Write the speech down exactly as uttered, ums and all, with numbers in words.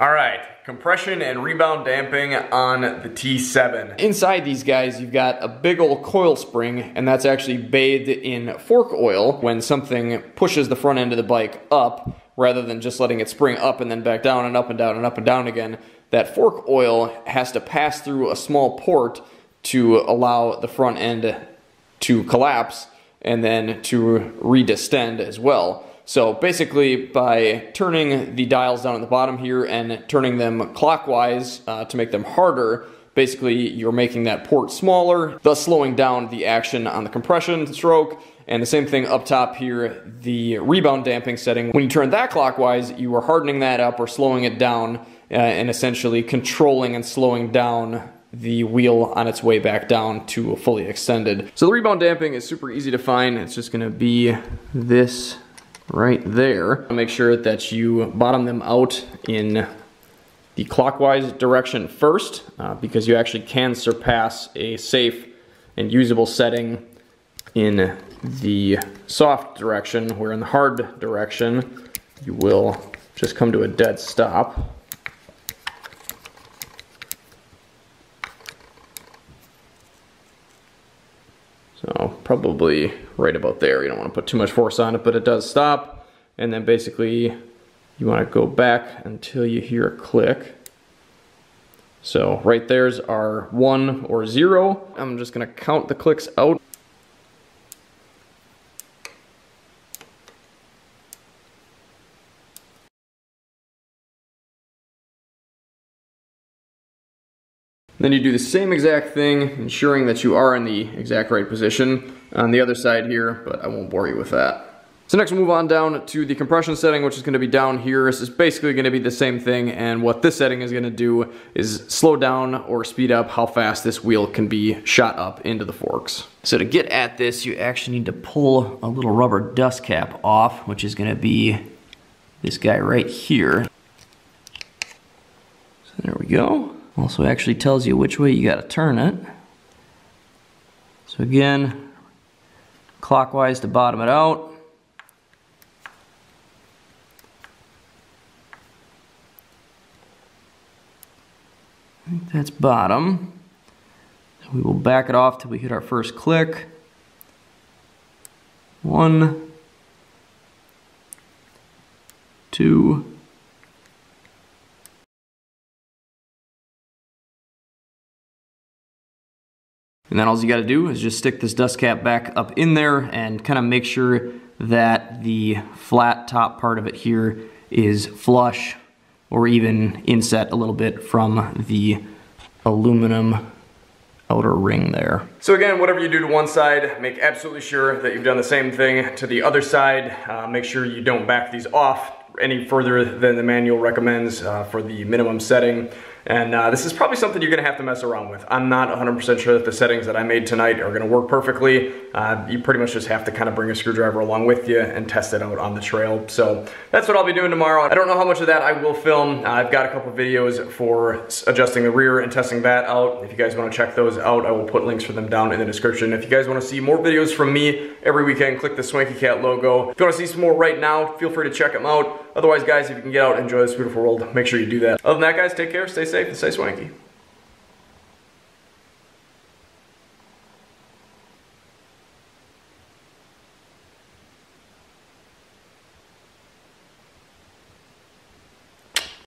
All right, compression and rebound damping on the T seven. Inside these guys, you've got a big old coil spring, and that's actually bathed in fork oil when something pushes the front end of the bike up, rather than just letting it spring up and then back down and up and down and up and down again. That fork oil has to pass through a small port to allow the front end to collapse and then to re-distend as well. So basically, by turning the dials down at the bottom here and turning them clockwise uh, to make them harder, basically you're making that port smaller, thus slowing down the action on the compression stroke. And the same thing up top here, the rebound damping setting. When you turn that clockwise, you are hardening that up or slowing it down uh, and essentially controlling and slowing down the wheel on its way back down to fully extended. So the rebound damping is super easy to find. It's just gonna be this right there. Make sure that you bottom them out in the clockwise direction first, uh, because you actually can surpass a safe and usable setting in the soft direction, where in the hard direction you will just come to a dead stop. So probably right about there. You don't want to put too much force on it, but it does stop. And then basically you want to go back until you hear a click. So right there's our one or zero. I'm just going to count the clicks out. Then you do the same exact thing, ensuring that you are in the exact right position on the other side here, but I won't bore you with that. So next we'll move on down to the compression setting, which is gonna be down here. This is basically gonna be the same thing, and what this setting is gonna do is slow down or speed up how fast this wheel can be shot up into the forks. So to get at this, you actually need to pull a little rubber dust cap off, which is gonna be this guy right here. So there we go. Also actually tells you which way you gotta turn it. So again, clockwise to bottom it out. I think that's bottom. So we will back it off till we hit our first click. One, two, and then all you gotta do is just stick this dust cap back up in there and kind of make sure that the flat top part of it here is flush or even inset a little bit from the aluminum outer ring there. So again, whatever you do to one side, make absolutely sure that you've done the same thing to the other side. Uh, make sure you don't back these off any further than the manual recommends uh, for the minimum setting. And uh, this is probably something you're gonna have to mess around with. I'm not one hundred percent sure that the settings that I made tonight are gonna work perfectly. Uh, you pretty much just have to kind of bring a screwdriver along with you and test it out on the trail. So that's what I'll be doing tomorrow. I don't know how much of that I will film. Uh, I've got a couple videos for adjusting the rear and testing that out. If you guys wanna check those out, I will put links for them down in the description. If you guys wanna see more videos from me every weekend, click the Swanky Cat logo. If you wanna see some more right now, feel free to check them out. Otherwise, guys, if you can get out and enjoy this beautiful world, make sure you do that. Other than that, guys, take care, stay safe, and stay swanky.